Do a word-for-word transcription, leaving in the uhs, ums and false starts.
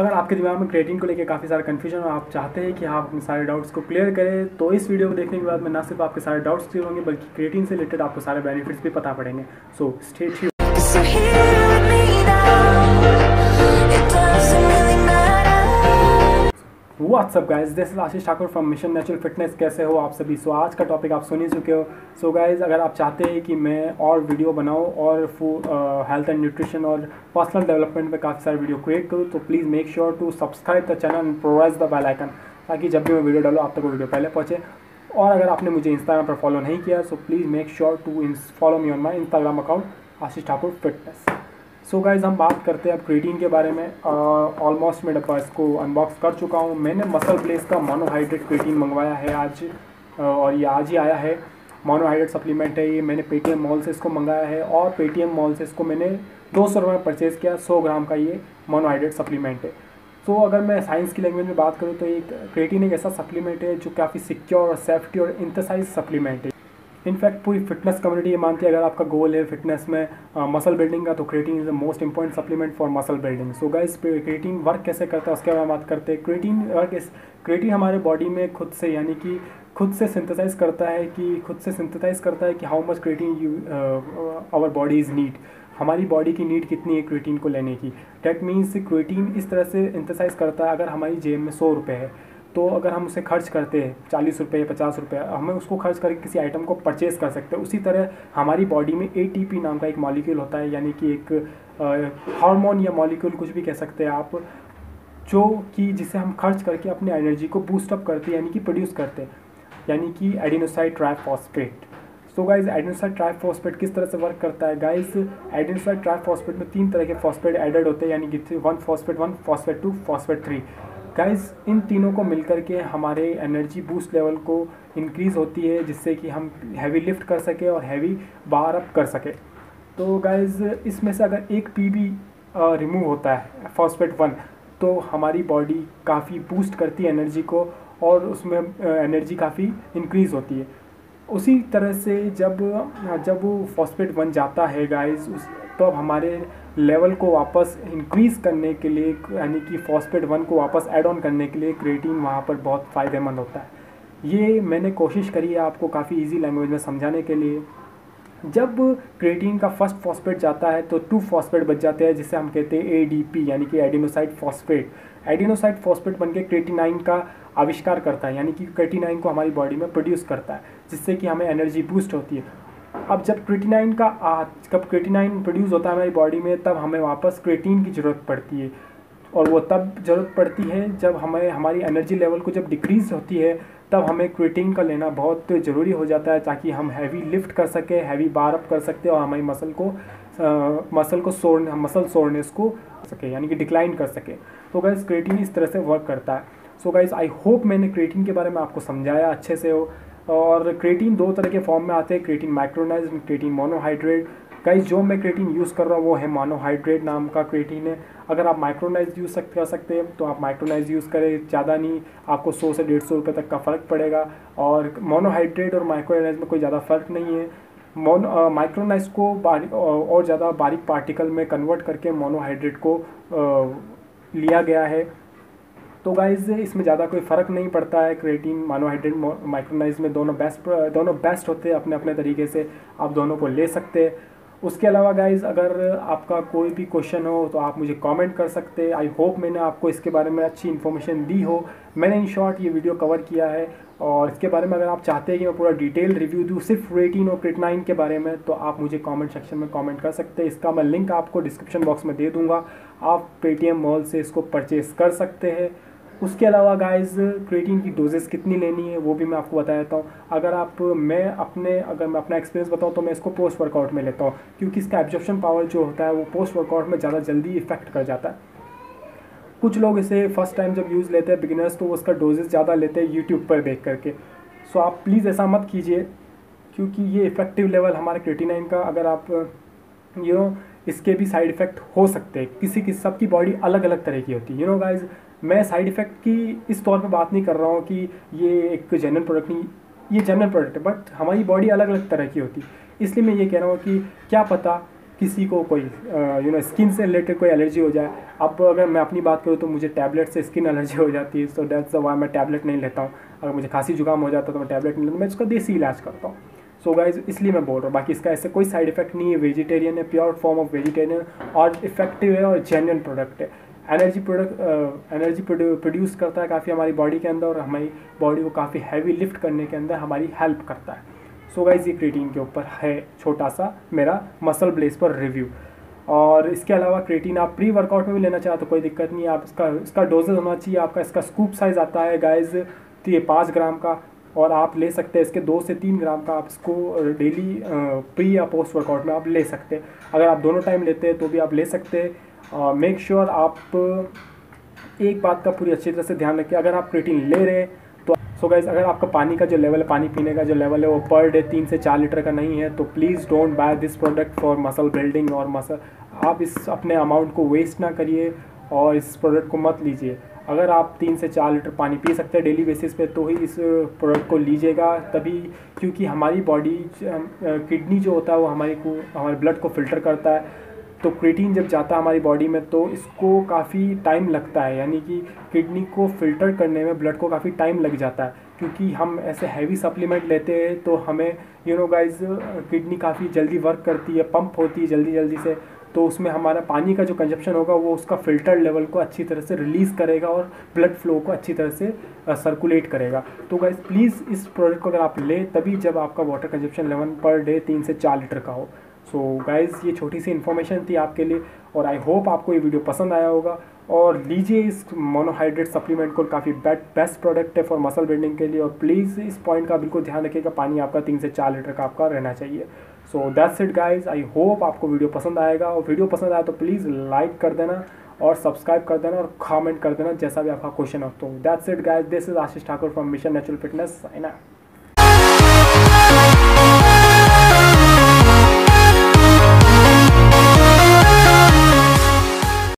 अगर आपके दिमाग में क्रिएटिन को लेकर काफ़ी सारा कन्फ्यूजन और आप चाहते हैं कि आप अपने सारे डाउट्स को क्लियर करें, तो इस वीडियो को देखने के बाद में ना सिर्फ आपके सारे डाउट्स क्लियर होंगे बल्कि क्रिएटिन से रिलेटेड आपको सारे बेनिफिट्स भी पता पड़ेंगे। So stay tuned. What's up guys, this is Ashish Thakur from Mission Natural Fitness. कैसे हो आप सभी? सो so, आज का टॉपिक आप सुन ही चुके हो। सो so, गाइज अगर आप चाहते हैं कि मैं और वीडियो बनाऊं और हेल्थ एंड न्यूट्रिशन और पर्सनल डेवलपमेंट पे काफ़ी सारे वीडियो क्रिएट करूं, तो please make sure to subscribe the channel and press the bell icon, ताकि जब भी मैं वीडियो डालूँ आप तक वो वीडियो पहले पहुँचे। और अगर आपने मुझे इंस्टाग्राम पर फॉलो नहीं किया, so please make sure to follow me on my Instagram account Ashish Thakur fitness. So so guys हम बात करते हैं अब क्रिएटिन के बारे में। ऑलमोस्ट मैं डब्बा इसको अनबॉक्स कर चुका हूँ। मैंने मसल ब्लेज का मोनोहाइड्रेट क्रिएटिन मंगवाया है आज, और ये आज ही आया है। मोनोहाइड्रेट सप्लीमेंट है ये। मैंने पेटीएम मॉल से इसको मंगाया है और पेटीएम मॉल से इसको मैंने दो सौ रुपये में परचेज़ किया। सौ ग्राम का ये मोनोहाइड्रेट सप्लीमेंट है। तो so, अगर मैं साइंस की लैंग्वेज में बात करूँ तो एक क्रिएटिन एक ऐसा सप्लीमेंट है जो काफ़ी सिक्योर और सेफ्टी और इंतसाइज सप्लीमेंट है। इनफैक्ट पूरी फिटनेस कम्युनिटी ये मानती है अगर आपका गोल है फिटनेस में मसल बिल्डिंग का, तो creatine is the most important supplement for muscle building. So guys creatine work कैसे करता है उसके बारे में बात करते हैं। क्रिएटिन वर्क इस क्रिएटिन हमारे बॉडी में खुद से यानी कि खुद से सिंथेसाइज करता है कि खुद से सिंथेसाइज करता है कि how much creatine you our body is need. हमारी बॉडी की नीड कितनी है क्रिएटिन को लेने की। डैट मीन्स क्रिएटिन इस तरह से सिंथेसाइज करता है। अगर हमारी जेब में सौ रुपये है तो अगर हम उसे खर्च करते हैं चालीस रुपये पचास रुपये, हमें उसको खर्च करके किसी आइटम को परचेज़ कर सकते हैं। उसी तरह हमारी बॉडी में ए टी पी नाम का एक मॉलिक्यूल होता है, यानी कि एक हार्मोन या मॉलिक्यूल कुछ भी कह सकते हैं आप, जो कि जिसे हम खर्च करके अपनी एनर्जी को बूस्टअप करते हैं यानी कि प्रोड्यूस करते हैं, यानी कि adenosine triphosphate. So guys adenosine triphosphate किस तरह से वर्क करता है? गाइज एडेनोसाइन ट्राइफॉस्फेट में तीन तरह के फॉस्फेट एडेड होते हैं, यानी कि one phosphate one phosphate two phosphate three. Guys इन तीनों को मिलकर के हमारे एनर्जी बूस्ट लेवल को इंक्रीज़ होती है, जिससे कि हम हैवी लिफ्ट कर सके और हैवी बार अप कर सके। तो गाइस इसमें से अगर एक पी भी रिमूव होता है फॉस्फेट वन, तो हमारी बॉडी काफ़ी बूस्ट करती है एनर्जी को और उसमें एनर्जी काफ़ी इंक्रीज़ होती है। उसी तरह से जब जब वो फॉस्फेट वन जाता है गाइस उस तो अब हमारे लेवल को वापस इंक्रीज़ करने के लिए यानी कि फॉस्फेट वन को वापस ऐड ऑन करने के लिए क्रिएटिन वहाँ पर बहुत फ़ायदेमंद होता है। ये मैंने कोशिश करी है आपको काफ़ी इजी लैंग्वेज में समझाने के लिए। जब क्रिएटिन का फर्स्ट फॉस्फेट जाता है तो टू फॉस्फेट बच जाते हैं, जिसे हम कहते हैं ए डी पी यानी कि एडिनोसाइड फॉस्फेट। एडिनोसाइड फॉस्फेट बनके क्रिएटिनाइन का आविष्कार करता है, यानी कि क्रिएटिनाइन को हमारी बॉडी में प्रोड्यूस करता है, जिससे कि हमें एनर्जी बूस्ट होती है। अब जब क्रिएटिनाइन का जब क्रिएटिनाइन प्रोड्यूस होता है हमारी बॉडी में, तब हमें वापस क्रिएटिन की ज़रूरत पड़ती है। और वो तब ज़रूरत पड़ती है जब हमें हमारी एनर्जी लेवल को जब डिक्रीज़ होती है, तब हमें क्रिएटिन का लेना बहुत ज़रूरी हो जाता है, ताकि हम हैवी लिफ्ट कर सकें, हैवी बार अप कर सकते और हमारी मसल को आ, मसल को सोड़ने मसल सोड़नेस को सके यानी कि डिक्लाइन कर सके। तो गाइस क्रिएटिन इस तरह से वर्क करता है। सो गाइस आई होप मैंने क्रिएटिन के बारे में आपको समझाया अच्छे से हो। और क्रिएटिन दो तरह के फॉर्म में आते हैं, creatine micronised, creatine monohydrate. Guys जो मैं क्रिएटिन यूज़ कर रहा हूँ वो है मोनोहाइड्रेट नाम का क्रिएटिन है। अगर आप माइक्रोनाइज यूज़ कर सकते हैं तो आप माइक्रोनाइज यूज़ करें, ज़्यादा नहीं, आपको सौ से डेढ़ सौ रुपये तक का फ़र्क पड़ेगा। और मोनोहाइड्रेट और माइक्रोनाइज में कोई ज़्यादा फ़र्क नहीं है। मोन माइक्रोनाइज को बारीक और ज़्यादा बारीक पार्टिकल में कन्वर्ट करके मोनोहाइड्रेट को आ, लिया गया है। तो गाइस इसमें ज़्यादा कोई फ़र्क नहीं पड़ता है। क्रिएटिन मोनोहाइड्रेट माइक्रोनाइज में दोनों बेस्ट दोनों बेस्ट होते हैं, अपने अपने तरीके से आप दोनों को ले सकते हैं। उसके अलावा गाइस अगर आपका कोई भी क्वेश्चन हो तो आप मुझे कमेंट कर सकते हैं। आई होप मैंने आपको इसके बारे में अच्छी इन्फॉर्मेशन दी हो। मैंने इन शॉर्ट ये वीडियो कवर किया है। और इसके बारे में अगर आप चाहते हैं कि मैं पूरा डिटेल रिव्यू दूँ सिर्फ क्रिएटिन और क्रिएटिनाइन के बारे में, तो आप मुझे कमेंट सेक्शन में कमेंट कर सकते हैं। इसका मैं लिंक आपको डिस्क्रिप्शन बॉक्स में दे दूँगा, आप पेटीएम मॉल से इसको परचेज़ कर सकते हैं। उसके अलावा गाइस क्रिएटिन की डोजेस कितनी लेनी है वो भी मैं आपको बता देता हूँ। अगर आप मैं अपने अगर मैं अपना एक्सपीरियंस बताऊँ तो मैं इसको पोस्ट वर्कआउट में लेता हूँ, क्योंकि इसका एब्जॉर्प्शन पावर जो होता है वो पोस्ट वर्कआउट में ज़्यादा जल्दी इफेक्ट कर जाता है। कुछ लोग इसे फर्स्ट टाइम जब यूज़ लेते हैं बिगिनर्स, तो उसका डोजेस ज़्यादा लेते हैं यूट्यूब पर देख करके। सो आप प्लीज़ ऐसा मत कीजिए, क्योंकि ये इफेक्टिव लेवल हमारा क्रिएटिनाइन का, अगर आप यू नो इसके भी साइड इफ़ेक्ट हो सकते हैं। किसी की सबकी बॉडी अलग अलग तरह की होती है। यू नो गाइज मैं साइड इफ़ेक्ट की इस तौर पे बात नहीं कर रहा हूँ कि ये एक जनरल प्रोडक्ट नहीं, ये जनरल प्रोडक्ट है, बट हमारी बॉडी अलग अलग तरह की होती है। इसलिए मैं ये कह रहा हूँ कि क्या पता किसी को कोई यू नो स्किन से रिलेटेड कोई एलर्जी हो जाए। अब अगर मैं अपनी बात करूँ तो मुझे टैबलेट से स्किन एलर्जी हो जाती है, सो दैट्स वाई मैं टैबलेट नहीं लेता हूँ। अगर मुझे खांसी जुकाम हो जाता है तो मैं टैबलेट नहीं लेता, मैं उसका देसी इलाज करता हूँ। सो गाइज इसलिए मैं बोल रहा हूँ, बाकी इसका ऐसे कोई साइड इफेक्ट नहीं है। वेजिटेरियन है, प्योर फॉर्म ऑफ वेजिटेरियन, और इफेक्टिव है और जेन्युइन प्रोडक्ट है। एनर्जी प्रोडक्ट एनर्जी प्रोड्यूस करता है काफ़ी हमारी बॉडी के अंदर, और हमारी बॉडी को काफ़ी हैवी लिफ्ट करने के अंदर हमारी हेल्प करता है। सो गाइज ये क्रिएटिन के ऊपर है छोटा सा मेरा मसल ब्लेज पर रिव्यू। और इसके अलावा क्रिएटिन आप प्री वर्कआउट में भी लेना चाहे तो कोई दिक्कत नहीं है। आप इसका इसका डोजेज होना चाहिए आपका, इसका स्कूप साइज़ आता है गाइज तो ये पाँच ग्राम का, और आप ले सकते हैं इसके दो से तीन ग्राम का। आप इसको डेली प्री या पोस्ट वर्कआउट में आप ले सकते हैं। अगर आप दोनों टाइम लेते हैं तो भी आप ले सकते हैं। मेक uh, श्योर sure आप एक बात का पूरी अच्छी तरह से ध्यान रखें, अगर आप क्रिएटिन ले रहे हैं तो। सो so गाइज अगर आपका पानी का जो लेवल है, पानी पीने का जो लेवल है वो पर डे तीन से चार लीटर का नहीं है, तो please don't buy this product for muscle building और मसल। आप इस अपने अमाउंट को वेस्ट ना करिए और इस प्रोडक्ट को मत लीजिए। अगर आप तीन से चार लीटर पानी पी सकते हैं डेली बेसिस पे तो ही इस प्रोडक्ट को लीजिएगा, तभी, क्योंकि हमारी बॉडी किडनी जो होता है वो हमारे को हमारे ब्लड को फ़िल्टर करता है। तो क्रिएटिन जब जाता है हमारी बॉडी में तो इसको काफ़ी टाइम लगता है, यानी कि किडनी को फ़िल्टर करने में ब्लड को काफ़ी टाइम लग जाता है। क्योंकि हम ऐसे हैवी सप्लीमेंट लेते हैं तो हमें यू नो गाइज किडनी काफ़ी जल्दी वर्क करती है, पम्प होती है जल्दी जल्दी से, तो उसमें हमारा पानी का जो कंजप्शन होगा वो उसका फ़िल्टर लेवल को अच्छी तरह से रिलीज़ करेगा और ब्लड फ्लो को अच्छी तरह से सर्कुलेट करेगा। तो गाइज़ प्लीज़ इस प्रोडक्ट को अगर आप ले तभी जब आपका water consumption level per day तीन से चार लीटर का हो। सो गाइज़ ये छोटी सी इन्फॉर्मेशन थी आपके लिए, और आई होप आपको ये वीडियो पसंद आया होगा। और लीजिए इस मोनोहाइड्रेट सप्लीमेंट को, काफ़ी बेस्ट प्रोडक्ट है फॉर मसल बिल्डिंग के लिए। और प्लीज़ इस पॉइंट का बिल्कुल ध्यान रखिएगा, पानी आपका तीन से चार लीटर का आपका रहना चाहिए। So that's it guys, I hope आपको वीडियो पसंद आएगा, और वीडियो पसंद आया तो प्लीज़ लाइक कर देना और सब्सक्राइब कर देना और कमेंट कर देना जैसा भी आपका क्वेश्चन हो। तो that's it guys, this is Ashish Thakur from Mission Natural fitness.